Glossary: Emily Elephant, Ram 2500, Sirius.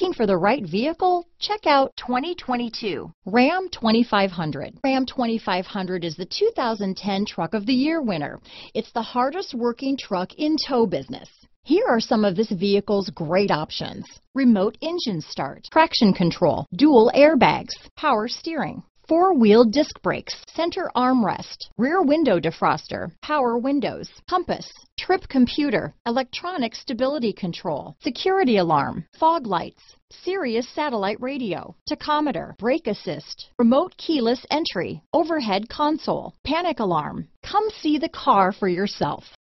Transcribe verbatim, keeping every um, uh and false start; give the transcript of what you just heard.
Looking for the right vehicle? Check out twenty twenty-two Ram twenty-five hundred. Ram twenty-five hundred is the two thousand ten Truck of the Year winner. It's the hardest working truck in tow business. Here are some of this vehicle's great options: remote engine start, traction control, dual airbags, power steering, four-wheel disc brakes, center armrest, rear window defroster, power windows, compass, trip computer, electronic stability control, security alarm, fog lights, Sirius satellite radio, tachometer, brake assist, remote keyless entry, overhead console, panic alarm. Come see the car for yourself.